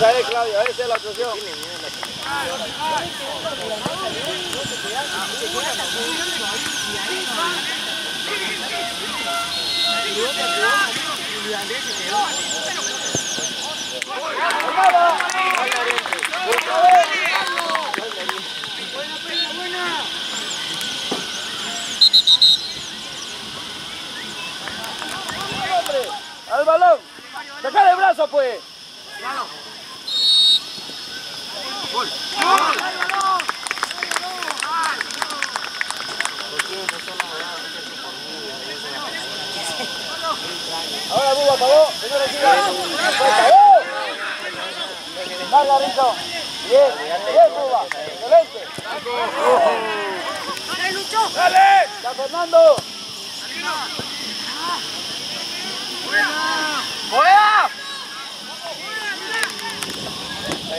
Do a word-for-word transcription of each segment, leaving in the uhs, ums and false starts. Esa es, Claudio, esa es la solución. ¡Al balón! ¡Saca el brazo, pues! ¡Gol! Ahora Bubba apagó, señor Reciba. ¡Más Larito! ¡Bien! ¡Bien, Bubba! ¡Excelente! ¡Dale, Lucho! ¡Dale! ¡Está Fernando! ¡Fuera! ¡Fuera! Voy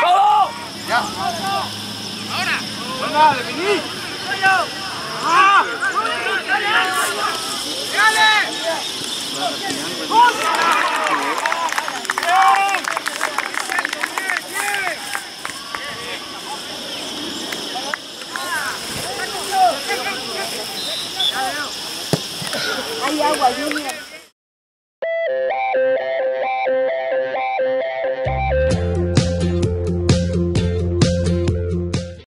¡Todo! ¡Ya! ¡Ahora! ¡Venga, de venir! ¡Ah! ¡Dale! ¡Dale! ¡Dale! Hay agua, Junior.